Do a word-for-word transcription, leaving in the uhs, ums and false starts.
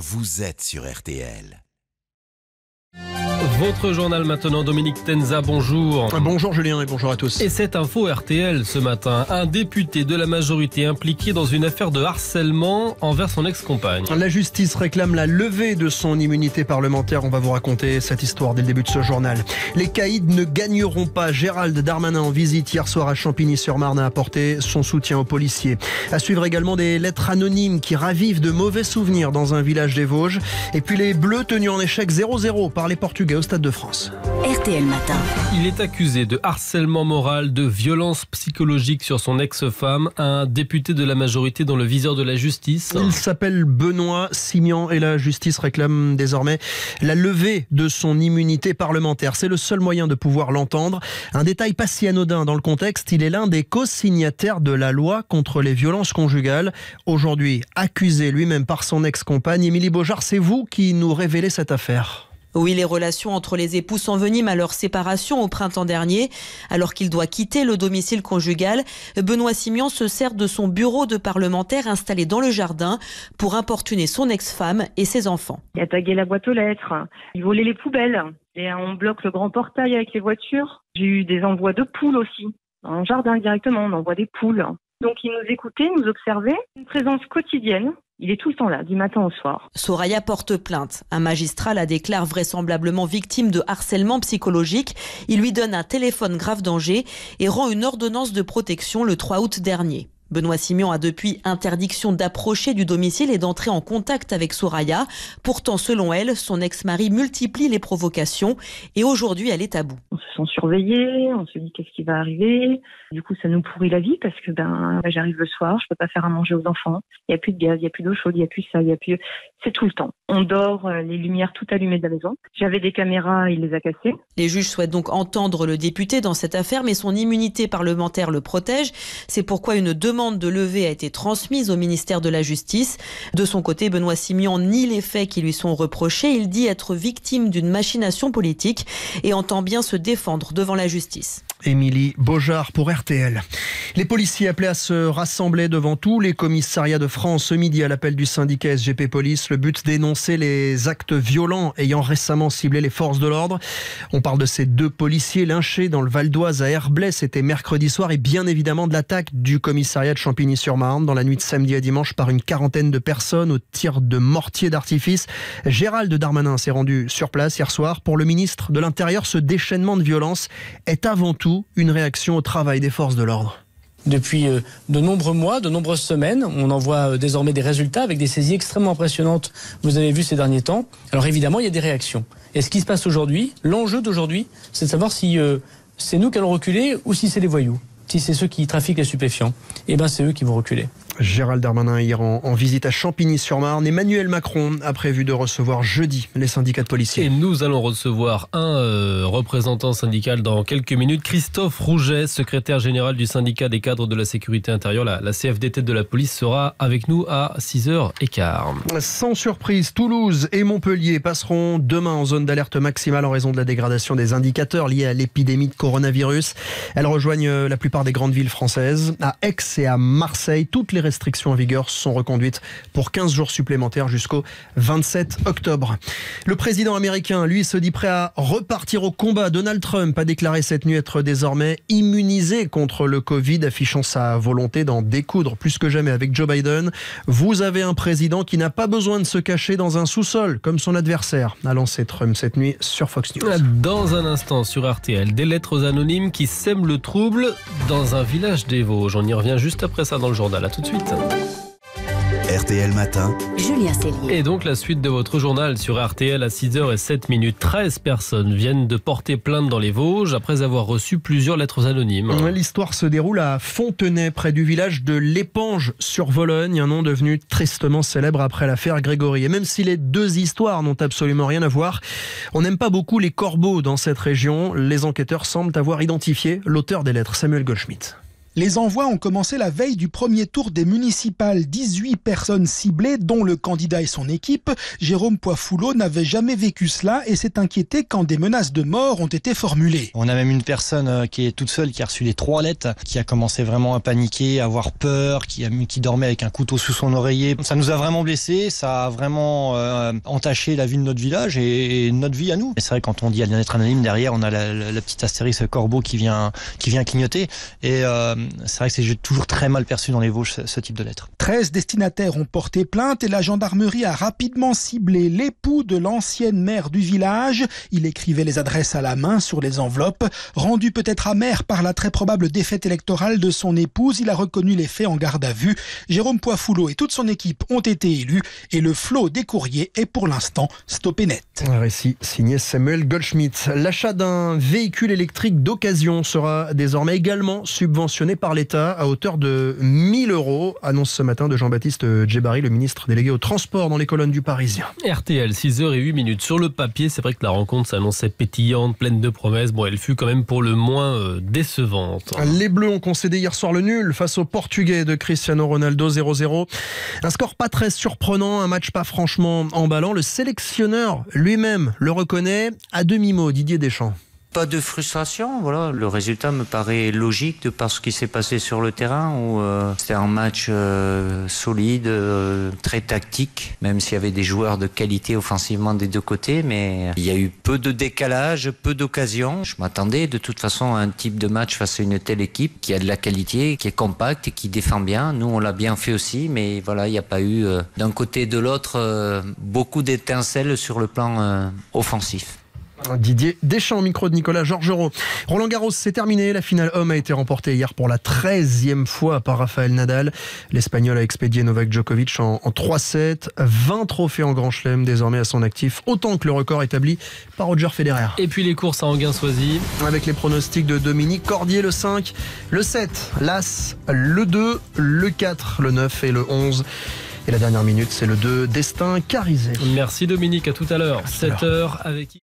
Vous êtes sur R T L. Votre journal maintenant, Dominique Tenza, bonjour. Bonjour Julien et bonjour à tous. Et cette info R T L ce matin, un député de la majorité impliqué dans une affaire de harcèlement envers son ex-compagne. La justice réclame la levée de son immunité parlementaire. On va vous raconter cette histoire dès le début de ce journal. Les caïds ne gagneront pas. Gérald Darmanin en visite hier soir à Champigny-sur-Marne a apporté son soutien aux policiers. À suivre également des lettres anonymes qui ravivent de mauvais souvenirs dans un village des Vosges. Et puis les Bleus tenus en échec zéro zéro par les Portugais au Stade de France. R T L Matin. Il est accusé de harcèlement moral, de violence psychologique sur son ex-femme, un député de la majorité dans le viseur de la justice. Il s'appelle Benoît Simian et la justice réclame désormais la levée de son immunité parlementaire. C'est le seul moyen de pouvoir l'entendre. Un détail pas si anodin dans le contexte, il est l'un des co-signataires de la loi contre les violences conjugales. Aujourd'hui, accusé lui-même par son ex-compagne, Émilie Beaujard, c'est vous qui nous révélez cette affaire. Oui, les relations entre les époux s'enveniment à leur séparation au printemps dernier. Alors qu'il doit quitter le domicile conjugal, Benoît Simian se sert de son bureau de parlementaire installé dans le jardin pour importuner son ex-femme et ses enfants. Il a tagué la boîte aux lettres, il volait les poubelles et on bloque le grand portail avec les voitures. J'ai eu des envois de poules aussi. Dans le jardin directement, on envoie des poules. Donc il nous écoutait, nous observait, une présence quotidienne. Il est tout le temps là, du matin au soir. Soraya porte plainte. Un magistrat la déclare vraisemblablement victime de harcèlement psychologique. Il lui donne un téléphone grave danger et rend une ordonnance de protection le trois août dernier. Benoît Simian a depuis interdiction d'approcher du domicile et d'entrer en contact avec Soraya. Pourtant, selon elle, son ex-mari multiplie les provocations et aujourd'hui, elle est à bout. On se sent surveillé, on se dit qu'est-ce qui va arriver. Du coup, ça nous pourrit la vie parce que ben, j'arrive le soir, je peux pas faire à manger aux enfants. Il n'y a plus de gaz, il n'y a plus d'eau chaude, il n'y a plus ça, il n'y a plus... C'est tout le temps. On dort, les lumières toutes allumées de la maison. J'avais des caméras, il les a cassées. Les juges souhaitent donc entendre le député dans cette affaire, mais son immunité parlementaire le protège. C'est pourquoi une demande demande de levée a été transmise au ministère de la Justice. De son côté, Benoît Simian nie les faits qui lui sont reprochés. Il dit être victime d'une machination politique et entend bien se défendre devant la justice. Émilie Beaujard pour R T L. Les policiers appelés à se rassembler devant tous les commissariats de France ce midi à l'appel du syndicat S G P Police. Le but, d'énoncer les actes violents ayant récemment ciblé les forces de l'ordre. On parle de ces deux policiers lynchés dans le Val d'Oise à Herblay. C'était mercredi soir et bien évidemment de l'attaque du commissariat de Champigny-sur-Marne dans la nuit de samedi à dimanche par une quarantaine de personnes au tir de mortier d'artifice. Gérald Darmanin s'est rendu sur place hier soir. Pour le ministre de l'Intérieur, ce déchaînement de violence est avant tout une réaction au travail des forces de l'ordre. Depuis de nombreux mois, de nombreuses semaines, on en voit désormais des résultats avec des saisies extrêmement impressionnantes, vous avez vu ces derniers temps. Alors évidemment, il y a des réactions. Et ce qui se passe aujourd'hui, l'enjeu d'aujourd'hui, c'est de savoir si euh, c'est nous qui allons reculer ou si c'est les voyous. Si c'est ceux qui trafiquent les stupéfiants, eh ben c'est eux qui vont reculer. Gérald Darmanin hier en, en visite à Champigny-sur-Marne. Emmanuel Macron a prévu de recevoir jeudi les syndicats de policiers. Et nous allons recevoir un euh, représentant syndical dans quelques minutes. Christophe Rouget, secrétaire général du syndicat des cadres de la sécurité intérieure, la, la C F D T de la police, sera avec nous à six heures quinze. Sans surprise, Toulouse et Montpellier passeront demain en zone d'alerte maximale en raison de la dégradation des indicateurs liés à l'épidémie de coronavirus. Elles rejoignent la plupart des grandes villes françaises. À Aix et à Marseille, toutes les restrictions en vigueur sont reconduites pour quinze jours supplémentaires jusqu'au vingt-sept octobre. Le président américain, lui, se dit prêt à repartir au combat. Donald Trump a déclaré cette nuit être désormais immunisé contre le Covid, affichant sa volonté d'en découdre plus que jamais avec Joe Biden. Vous avez un président qui n'a pas besoin de se cacher dans un sous-sol, comme son adversaire, a lancé Trump cette nuit sur Fox News. Dans un instant sur R T L, des lettres anonymes qui sèment le trouble dans un village des Vosges. On y revient juste après ça dans le journal. À tout de suite. R T L Matin, Julien Cellier. Et donc la suite de votre journal sur R T L à six heures zéro sept. treize personnes viennent de porter plainte dans les Vosges après avoir reçu plusieurs lettres anonymes. L'histoire se déroule à Fontenay, près du village de l'Épange sur Vologne, un nom devenu tristement célèbre après l'affaire Grégory. Et même si les deux histoires n'ont absolument rien à voir, on n'aime pas beaucoup les corbeaux dans cette région. Les enquêteurs semblent avoir identifié l'auteur des lettres, Samuel Goldschmidt. Les envois ont commencé la veille du premier tour des municipales. dix-huit personnes ciblées, dont le candidat et son équipe. Jérôme Poifoulot n'avait jamais vécu cela et s'est inquiété quand des menaces de mort ont été formulées. On a même une personne qui est toute seule, qui a reçu les trois lettres, qui a commencé vraiment à paniquer, à avoir peur, qui, a, qui dormait avec un couteau sous son oreiller. Ça nous a vraiment blessés, ça a vraiment euh, entaché la vie de notre village et, et notre vie à nous. Et c'est vrai, quand on dit à la lettre anonyme, derrière on a la, la, la petite astérisque corbeau qui vient, qui vient clignoter. Et euh, c'est vrai que c'est toujours très mal perçu dans les Vosges, ce, ce type de lettre. treize destinataires ont porté plainte et la gendarmerie a rapidement ciblé l'époux de l'ancienne maire du village. Il écrivait les adresses à la main sur les enveloppes. Rendu peut-être amer par la très probable défaite électorale de son épouse, il a reconnu les faits en garde à vue. Jérôme Poifoulot et toute son équipe ont été élus et le flot des courriers est pour l'instant stoppé net. Un récit signé Samuel Goldschmidt. L'achat d'un véhicule électrique d'occasion sera désormais également subventionné par l'État à hauteur de mille euros, annonce ce matin de Jean-Baptiste Djebari, le ministre délégué au transport dans les colonnes du Parisien. R T L, six heures huit minutes. Sur le papier, c'est vrai que la rencontre s'annonçait pétillante, pleine de promesses. Bon, elle fut quand même pour le moins décevante. Les Bleus ont concédé hier soir le nul face aux Portugais de Cristiano Ronaldo, zéro zéro. Un score pas très surprenant, un match pas franchement emballant. Le sélectionneur lui-même le reconnaît à demi-mot, Didier Deschamps. Pas de frustration, voilà. Le résultat me paraît logique de par ce qui s'est passé sur le terrain où euh, c'était un match euh, solide, euh, très tactique, même s'il y avait des joueurs de qualité offensivement des deux côtés, mais il y a eu peu de décalage, peu d'occasions. Je m'attendais de toute façon à un type de match face à une telle équipe qui a de la qualité, qui est compacte et qui défend bien. Nous, on l'a bien fait aussi, mais voilà, il n'y a pas eu euh, d'un côté et de l'autre euh, beaucoup d'étincelles sur le plan euh, offensif. Didier Deschamps, micro de Nicolas Georgerot. Roland-Garros, c'est terminé. La finale homme a été remportée hier pour la treizième fois par Rafael Nadal. L'Espagnol a expédié Novak Djokovic en, en trois sept. vingt trophées en grand chelem désormais à son actif, autant que le record établi par Roger Federer. Et puis les courses à Enghien-Soisy. Avec les pronostics de Dominique, Cordier le cinq, le sept, l'As, le deux, le quatre, le neuf et le onze. Et la dernière minute, c'est le deux, Destin Carizé. Merci Dominique, à tout à l'heure. sept heures avec...